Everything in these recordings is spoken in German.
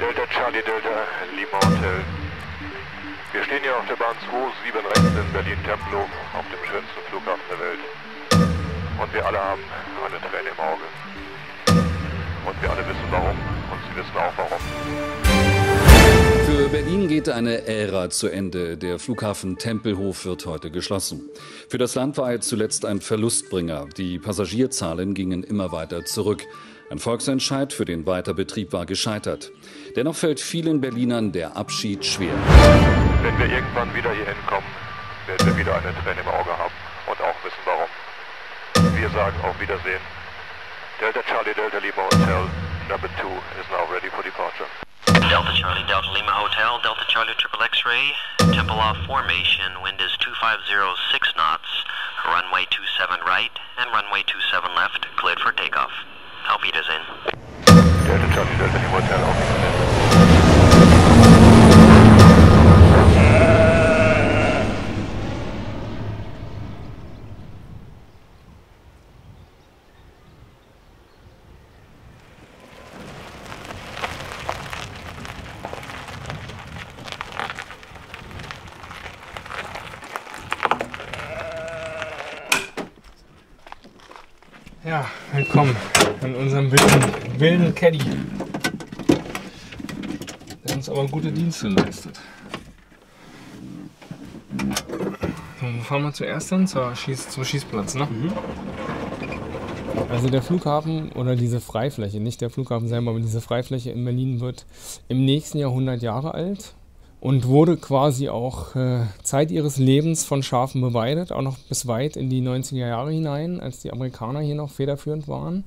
Delta Charlie Delta Lima Hotel. Wir stehen hier auf der Bahn 27 rechts in Berlin-Tempelhof, auf dem schönsten Flughafen der Welt. Und wir alle haben eine Träne im Auge. Und wir alle wissen warum. Und Sie wissen auch warum. Für Berlin geht eine Ära zu Ende. Der Flughafen Tempelhof wird heute geschlossen. Für das Land war er zuletzt ein Verlustbringer. Die Passagierzahlen gingen immer weiter zurück. Ein Volksentscheid für den Weiterbetrieb war gescheitert. Dennoch fällt vielen Berlinern der Abschied schwer. Wenn wir irgendwann wieder hier hinkommen, werden wir wieder eine Träne im Auge haben und auch wissen warum. Wir sagen auf Wiedersehen. Delta Charlie Delta Lima Hotel Number 2 is now ready for departure. Delta Charlie, Delta Lima Hotel, Delta Charlie Triple X-Ray, Tempelhof Formation, wind is 2506 knots, runway 27 right and runway 27 left, cleared for takeoff. Auf Wiedersehen. Delta Charlie, Delta Lima Hotel, auf Ja, willkommen in unserem wilden Caddy, der uns aber gute Dienste leistet. So, wo fahren wir zuerst hin? Zum Schießplatz, ne? Mhm. Also der Flughafen oder diese Freifläche, nicht der Flughafen selber, aber diese Freifläche in Berlin wird im nächsten Jahr 100 Jahre alt und wurde quasi auch Zeit ihres Lebens von Schafen beweidet, auch noch bis weit in die 90er Jahre hinein, als die Amerikaner hier noch federführend waren.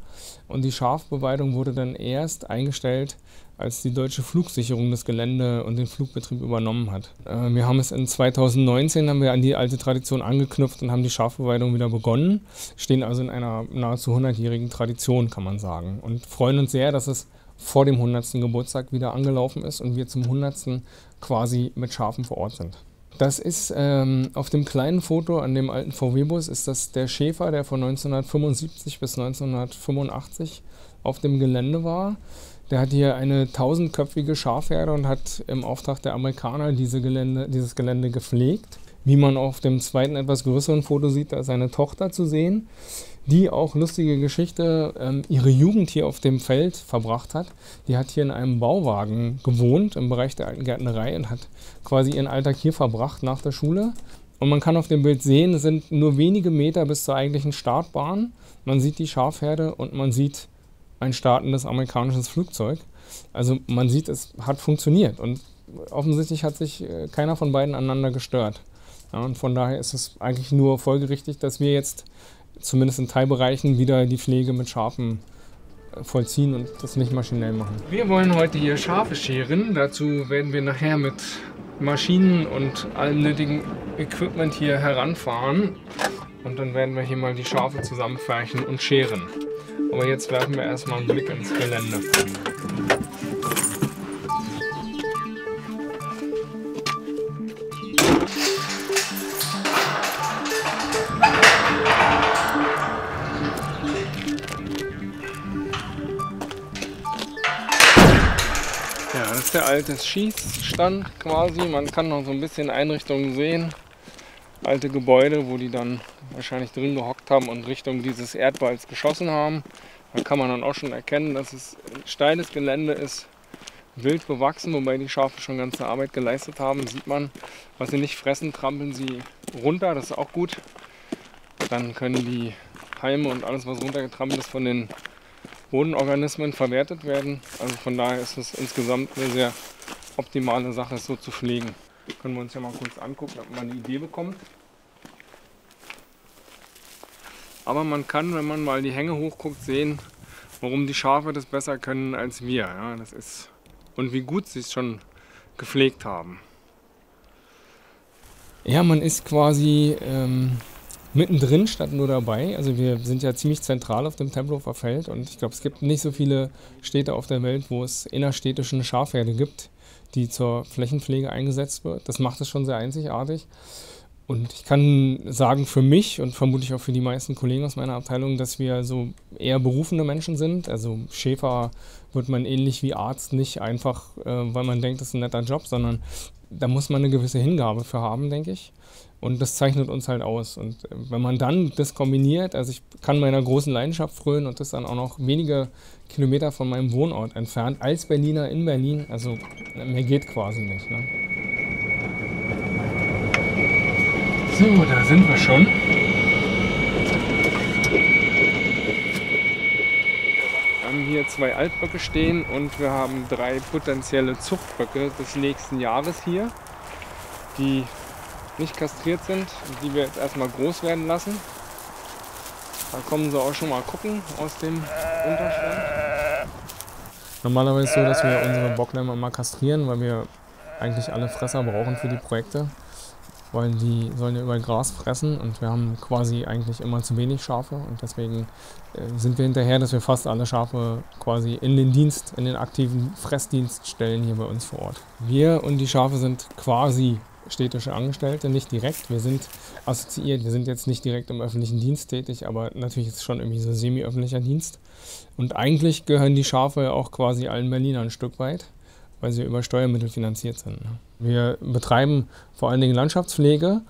Und die Schafbeweidung wurde dann erst eingestellt, als die deutsche Flugsicherung das Gelände und den Flugbetrieb übernommen hat. Wir haben es in 2019 an die alte Tradition angeknüpft und haben die Schafbeweidung wieder begonnen, stehen also in einer nahezu 100-jährigen Tradition, kann man sagen, und freuen uns sehr, dass es vor dem 100. Geburtstag wieder angelaufen ist und wir zum 100. quasi mit Schafen vor Ort sind. Das ist auf dem kleinen Foto an dem alten VW-Bus, ist das der Schäfer, der von 1975 bis 1985 auf dem Gelände war. Der hat hier eine 1000-köpfige Schafherde und hat im Auftrag der Amerikaner dieses Gelände gepflegt. Wie man auf dem zweiten, etwas größeren Foto sieht, da ist seine Tochter zu sehen, die auch, lustige Geschichte, ihre Jugend hier auf dem Feld verbracht hat. Die hat hier in einem Bauwagen gewohnt, im Bereich der alten Gärtnerei, und hat quasi ihren Alltag hier verbracht nach der Schule. Und man kann auf dem Bild sehen, es sind nur wenige Meter bis zur eigentlichen Startbahn. Man sieht die Schafherde und man sieht ein startendes amerikanisches Flugzeug. Also man sieht, es hat funktioniert und offensichtlich hat sich keiner von beiden aneinander gestört. Ja, und von daher ist es eigentlich nur folgerichtig, dass wir jetzt zumindest in Teilbereichen wieder die Pflege mit Schafen vollziehen und das nicht maschinell machen. Wir wollen heute hier Schafe scheren. Dazu werden wir nachher mit Maschinen und allem nötigen Equipment hier heranfahren. Und dann werden wir hier mal die Schafe zusammenfärchen und scheren. Aber jetzt werfen wir erstmal einen Blick ins Gelände. Ja, das ist der alte Schießstand quasi. Man kann noch so ein bisschen Einrichtungen sehen. Alte Gebäude, wo die dann wahrscheinlich drin gehockt haben und Richtung dieses Erdballs geschossen haben. Da kann man dann auch schon erkennen, dass es ein steiles Gelände ist, wild bewachsen, wobei die Schafe schon ganze Arbeit geleistet haben. Sieht man, was sie nicht fressen, trampeln sie runter, das ist auch gut. Dann können die Keime und alles, was runtergetrampelt ist, von den Bodenorganismen verwertet werden. Also von daher ist es insgesamt eine sehr optimale Sache, es so zu pflegen. Können wir uns ja mal kurz angucken, ob man eine Idee bekommt. Aber man kann, wenn man mal die Hänge hochguckt, sehen, warum die Schafe das besser können als wir. Ja, das ist, und wie gut sie es schon gepflegt haben. Ja, man ist quasi mittendrin statt nur dabei. Also wir sind ja ziemlich zentral auf dem Tempelhofer Feld und ich glaube, es gibt nicht so viele Städte auf der Welt, wo es innerstädtische eine Schafherde gibt, die zur Flächenpflege eingesetzt wird. Das macht es schon sehr einzigartig. Und ich kann sagen, für mich und vermutlich auch für die meisten Kollegen aus meiner Abteilung, dass wir so eher berufene Menschen sind. Also Schäfer wird man ähnlich wie Arzt nicht einfach, weil man denkt, das ist ein netter Job, sondern da muss man eine gewisse Hingabe für haben, denke ich. Und das zeichnet uns halt aus. Und wenn man dann das kombiniert, also ich kann meiner großen Leidenschaft frönen und das dann auch noch wenige Kilometer von meinem Wohnort entfernt, als Berliner in Berlin, also mehr geht quasi nicht, ne? So, da sind wir schon. Wir haben hier 2 Altböcke stehen und wir haben 3 potenzielle Zuchtböcke des nächsten Jahres hier, die nicht kastriert sind und die wir jetzt erstmal groß werden lassen. Da kommen sie auch schon mal gucken aus dem Unterstand. Normalerweise ist es so, dass wir unsere Bocklämmer mal kastrieren, weil wir eigentlich alle Fresser brauchen für die Projekte, weil die sollen ja über Gras fressen und wir haben quasi eigentlich immer zu wenig Schafe und deswegen sind wir hinterher, dass wir fast alle Schafe quasi in den Dienst, in den aktiven Fressdienst stellen hier bei uns vor Ort. Wir und die Schafe sind quasi städtische Angestellte, nicht direkt. Wir sind assoziiert, wir sind jetzt nicht direkt im öffentlichen Dienst tätig, aber natürlich ist es schon irgendwie so semi-öffentlicher Dienst. Und eigentlich gehören die Schafe auch quasi allen Berlinern ein Stück weit, weil sie über Steuermittel finanziert sind. Wir betreiben vor allen Dingen Landschaftspflege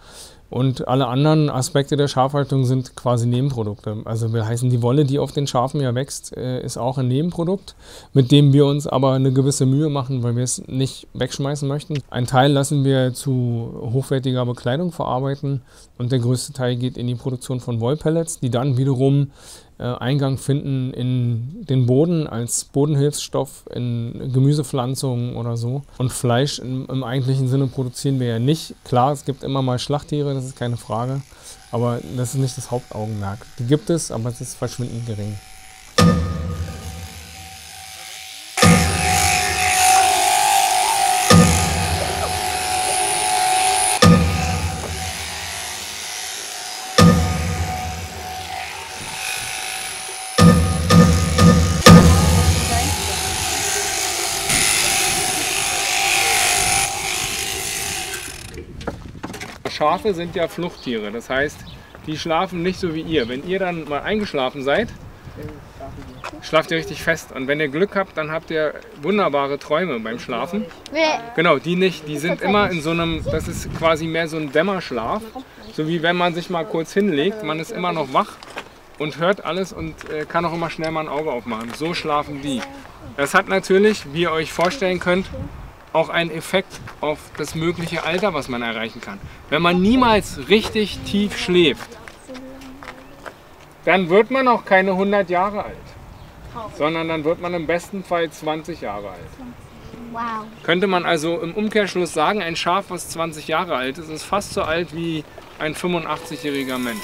und alle anderen Aspekte der Schafhaltung sind quasi Nebenprodukte. Also will heißen, die Wolle, die auf den Schafen ja wächst, ist auch ein Nebenprodukt, mit dem wir uns aber eine gewisse Mühe machen, weil wir es nicht wegschmeißen möchten. Ein Teil lassen wir zu hochwertiger Bekleidung verarbeiten und der größte Teil geht in die Produktion von Wollpellets, die dann wiederum Eingang finden in den Boden als Bodenhilfsstoff, in Gemüsepflanzungen oder so. Und Fleisch im eigentlichen Sinne produzieren wir ja nicht. Klar, es gibt immer mal Schlachttiere, das ist keine Frage, aber das ist nicht das Hauptaugenmerk. Die gibt es, aber es ist verschwindend gering. Schafe sind ja Fluchttiere, das heißt, die schlafen nicht so wie ihr. Wenn ihr dann mal eingeschlafen seid, schlaft ihr richtig fest. Und wenn ihr Glück habt, dann habt ihr wunderbare Träume beim Schlafen. Genau, die nicht. Die sind immer in so einem, das ist quasi mehr so ein Dämmerschlaf. So wie wenn man sich mal kurz hinlegt, man ist immer noch wach und hört alles und kann auch immer schnell mal ein Auge aufmachen. So schlafen die. Das hat natürlich, wie ihr euch vorstellen könnt, auch einen Effekt auf das mögliche Alter, was man erreichen kann. Wenn man niemals richtig tief schläft, dann wird man auch keine 100 Jahre alt, sondern dann wird man im besten Fall 20 Jahre alt. Wow. Könnte man also im Umkehrschluss sagen, ein Schaf, was 20 Jahre alt ist, ist fast so alt wie ein 85-jähriger Mensch.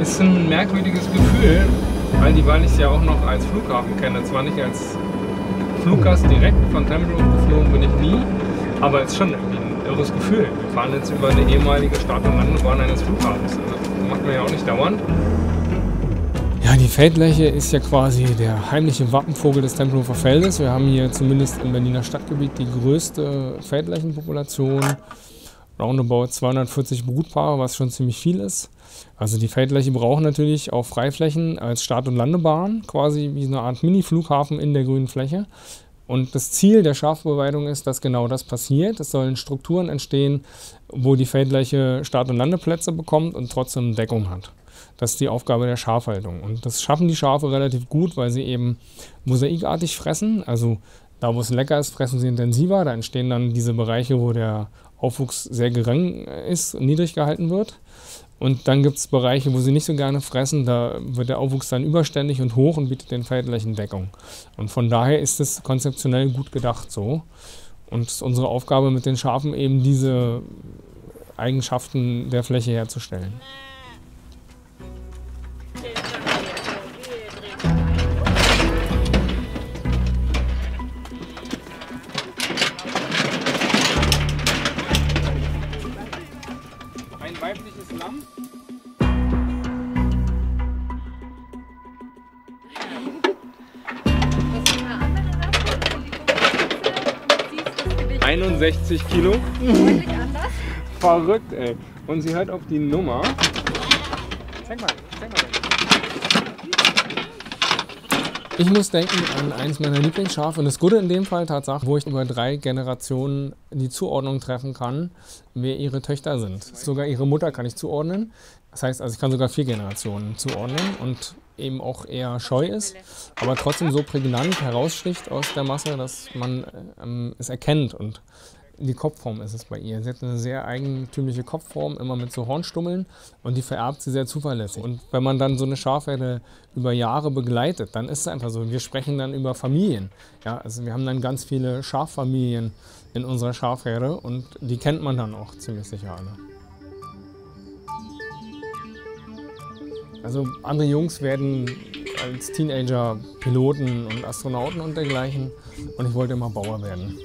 Es ist ein merkwürdiges Gefühl, weil ich es ja auch noch als Flughafen kenne. Zwar nicht als Fluggast direkt von Tempelhof geflogen bin ich nie, aber es ist schon irgendwie ein irres Gefühl. Wir fahren jetzt über eine ehemalige Start- und Landebahn eines Flughafens. Das macht man ja auch nicht dauernd. Ja, die Feldlerche ist ja quasi der heimliche Wappenvogel des Tempelhofer Feldes. Wir haben hier zumindest im Berliner Stadtgebiet die größte Feldlerchenpopulation. Roundabout 240 Brutpaare, was schon ziemlich viel ist. Also die Feldlerche braucht natürlich auch Freiflächen als Start- und Landebahn, quasi wie eine Art Mini-Flughafen in der grünen Fläche. Und das Ziel der Schafbeweidung ist, dass genau das passiert. Es sollen Strukturen entstehen, wo die Feldlerche Start- und Landeplätze bekommt und trotzdem Deckung hat. Das ist die Aufgabe der Schafhaltung. Und das schaffen die Schafe relativ gut, weil sie eben mosaikartig fressen. Also da, wo es lecker ist, fressen sie intensiver. Da entstehen dann diese Bereiche, wo der Aufwuchs sehr gering ist und niedrig gehalten wird. Und dann gibt es Bereiche, wo sie nicht so gerne fressen, da wird der Aufwuchs dann überständig und hoch und bietet den Feldlerchen Deckung. Und von daher ist es konzeptionell gut gedacht so. Und es ist unsere Aufgabe mit den Schafen eben diese Eigenschaften der Fläche herzustellen. zusammen. Was 61 Kilo. Verrückt, ey. Und sie hört auf die Nummer. Zeig mal, zeig mal. Ich muss denken an eins meiner Lieblingsschafe, und das Gute in dem Fall tatsächlich, wo ich über 3 Generationen die Zuordnung treffen kann, wer ihre Töchter sind. Sogar ihre Mutter kann ich zuordnen. Das heißt, also ich kann sogar 4 Generationen zuordnen und eben auch eher scheu ist, aber trotzdem so prägnant heraussticht aus der Masse, dass man es erkennt. Und die Kopfform ist es bei ihr. Sie hat eine sehr eigentümliche Kopfform, immer mit so Hornstummeln, und die vererbt sie sehr zuverlässig. Und wenn man dann so eine Schafherde über Jahre begleitet, dann ist es einfach so. Wir sprechen dann über Familien. Ja, also wir haben dann ganz viele Schaffamilien in unserer Schafherde, und die kennt man dann auch ziemlich sicher alle. Also andere Jungs werden als Teenager Piloten und Astronauten und dergleichen, und ich wollte immer Bauer werden.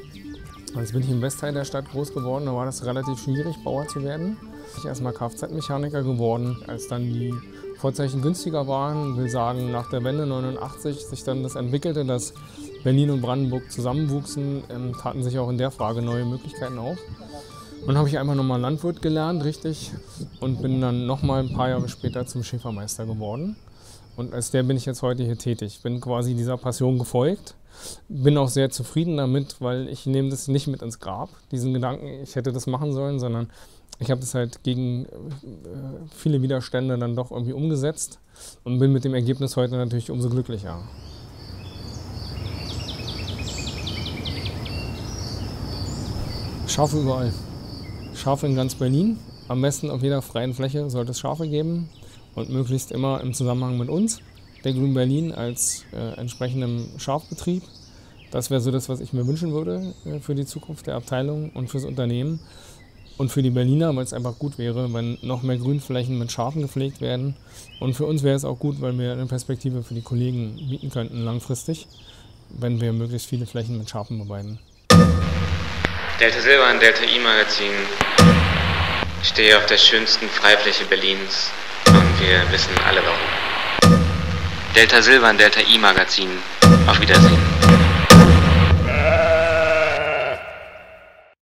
Jetzt bin ich im Westteil der Stadt groß geworden, da war das relativ schwierig, Bauer zu werden. Ich bin erstmal Kfz-Mechaniker geworden, als dann die Vorzeichen günstiger waren. Ich will sagen, nach der Wende 89 sich dann das entwickelte, dass Berlin und Brandenburg zusammenwuchsen, taten sich auch in der Frage neue Möglichkeiten auf. Und dann habe ich einfach nochmal Landwirt gelernt, richtig, und bin dann nochmal ein paar Jahre später zum Schäfermeister geworden. Und als der bin ich jetzt heute hier tätig. Ich bin quasi dieser Passion gefolgt. Bin auch sehr zufrieden damit, weil ich nehme das nicht mit ins Grab, diesen Gedanken, ich hätte das machen sollen, sondern ich habe das halt gegen viele Widerstände dann doch irgendwie umgesetzt und bin mit dem Ergebnis heute natürlich umso glücklicher. Schafe überall. Schafe in ganz Berlin. Am besten auf jeder freien Fläche sollte es Schafe geben und möglichst immer im Zusammenhang mit uns. Der Grün Berlin als entsprechendem Schafbetrieb. Das wäre so das, was ich mir wünschen würde für die Zukunft der Abteilung und fürs Unternehmen und für die Berliner, weil es einfach gut wäre, wenn noch mehr Grünflächen mit Schafen gepflegt werden. Und für uns wäre es auch gut, weil wir eine Perspektive für die Kollegen bieten könnten langfristig, wenn wir möglichst viele Flächen mit Schafen beweiden. Delta Silber an Delta E-Magazin. Ich stehe auf der schönsten Freifläche Berlins und wir wissen alle warum. Delta Silber, Delta E-Magazin. Auf Wiedersehen.